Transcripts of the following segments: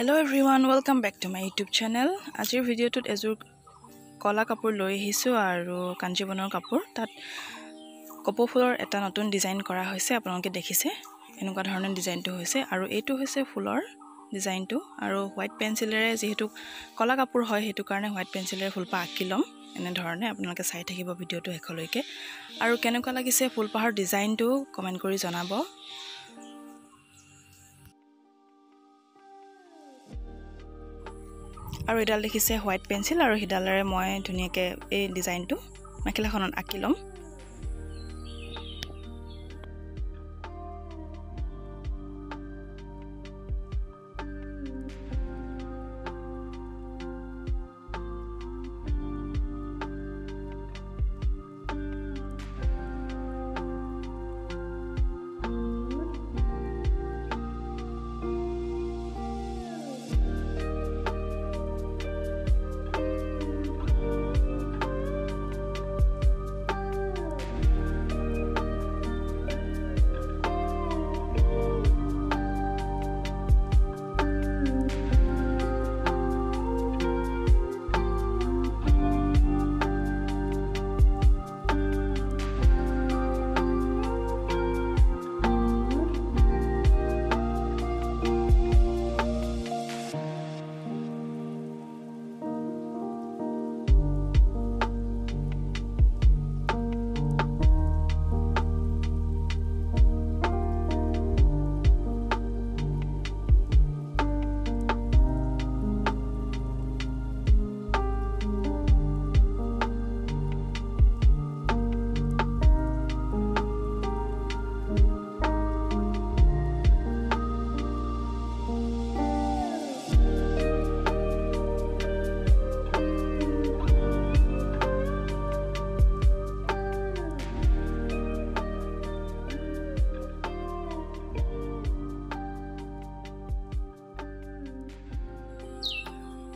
Hello everyone, welcome back to my YouTube channel. Ajir video tut ezur kola kapur loi hisu aru kanjibonar kapur tat kopou phoolor eta notun design kora hoise aponke dekhise enuka dhoroner design tu hoise aru etu hoise fullor design tu aru white pencil re jehetu kola kapur hoy hetu karone white pencil re full pa akilom ene dhorone aponke sai thakibo video tu ekoloike aru kenuka lagise full pahar design tu comment kori janabo. आरो इडाल देखिसे white pencil आरो हिडालरे मय धुनियाके ए design to मखिलाखनन आकिलम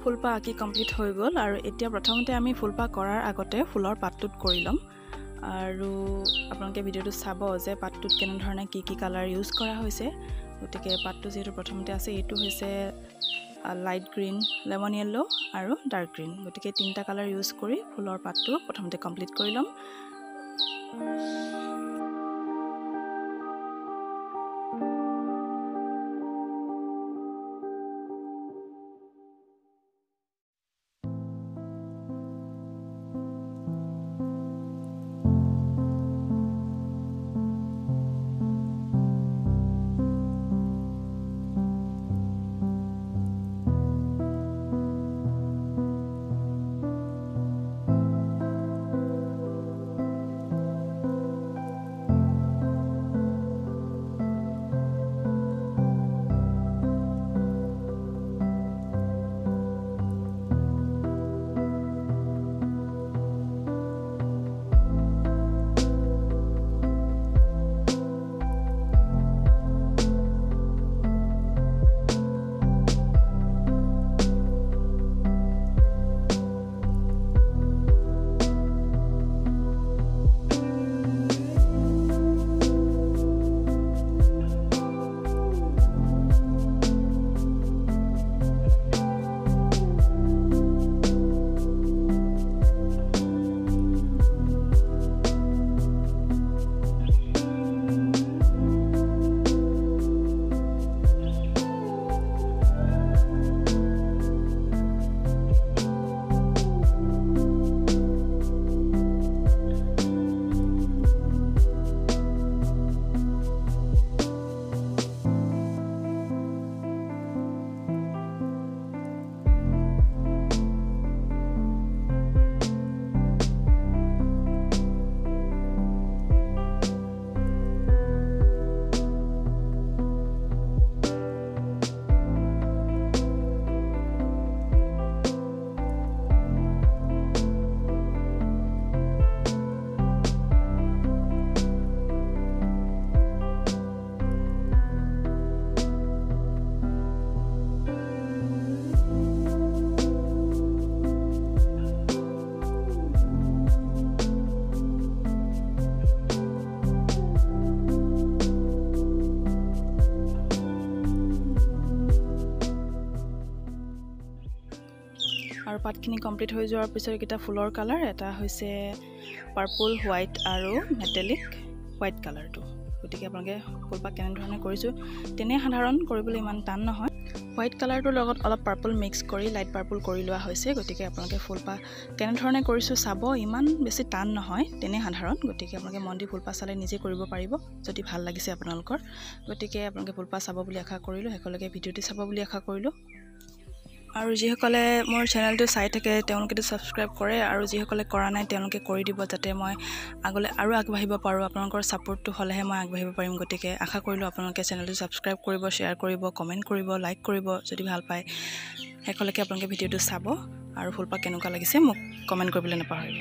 ফুলপা আকি complete হৈ গল আৰু এতিয়া প্ৰথমতে আমি ফুলপা কৰাৰ আগতে ফুলৰ পাতটোত কৰিলম আৰু আপোনালোকে ভিডিওটো চাব যে পাতটোত কেনে ধৰণে কি কি কালাৰ ইউজ কৰা হৈছে ওটিকে পাতটো যেটো প্ৰথমতে আছে এটো হৈছে লাইট গ্ৰীণ লেমন ইয়েলো আৰু ডাৰ্ক গ্ৰীণ ওটিকে তিনটা কালাৰ ইউজ কৰি ফুলৰ পাতটো প্ৰথমতে কমপ্লিট কৰিলম आरो पाटखिनि कमप्लीट হৈ যোৱাৰ পিছত এটা ফুলৰ কালাৰ এটা হৈছে পাৰ্পল হোয়াইট আৰু মেটালিক হোয়াইট কালাৰটো গতিকে আপোনাকে ফুলপা কেনে ধৰণে কৰিছো তেনে সাধাৰণ কৰিবলৈ ইমান টান নহয় হোয়াইট কালাৰটো লগত অলপ পাৰ্পল মিক্স কৰি লাইট পাৰ্পল কৰি লোৱা হৈছে গতিকে আপোনাকে ফুলপা কেনে ধৰণে কৰিছো সাব ইমান বেছি টান নহয় তেনে সাধাৰণ গতিকে আপোনাকে মন্ডি ফুলপা চালে নিজে কৰিব পাৰিব যদি ভাল লাগিছে আপোনালোকৰ গতিকে আপোনাকে ফুলপা সাব বুলি আশা কৰিলো হেকলকে ভিডিওটি সাব বুলি আশা কৰিলো আৰু যিসকলে মোৰ চেনেলটো চাই থাকে তেওঁলোকে সাবস্ক্ৰাইব কৰে আৰু যিসকলে কৰা নাই তেওঁলোকে কৰি দিব যাতে মই আগলে আৰু আগবাঢ়িব পাৰো আপোনালোকৰ সাপোৰ্টটো হলেহে মই আগবাঢ়িব পাৰিম গতিকে আশা কৰিলো আপোনালোকে চেনেলটো সাবস্ক্ৰাইব কৰিব শেয়াৰ কৰিব কমেন্ট কৰিব লাইক কৰিব যদি ভাল পায় হেকলকে আপোনালোকে ভিডিওটো চাব আৰু ফুলপা কেনেকুৱা লাগিছে মোক কমেন্ট কৰিবলৈ নাপাহৰিব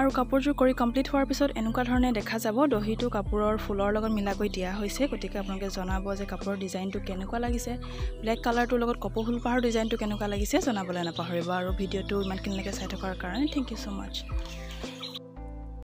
আৰু কাপোৰটো কৰি কমপ্লিট হোৱাৰ পিছত এনেকুৱা ধৰণে দেখা যাব দহিটো কাপোৰৰ ফুলৰ লগত মিলাকৈ দিয়া হৈছে গতিকে আপোনালোকে জনাব যে কাপোৰৰ ডিজাইনটো কেনেকুৱা লাগিছে ব্ল্যাক কালাৰটোৰ লগত কপৌ ফুল পাহাৰ ডিজাইনটো কেনেকুৱা লাগিছে জনাবলৈ নাপাহৰিবা আৰু ভিডিওটো ইমানখিনিলৈকে চাই থকাৰ কাৰণে থ্যাংক ইউ সো মাচ।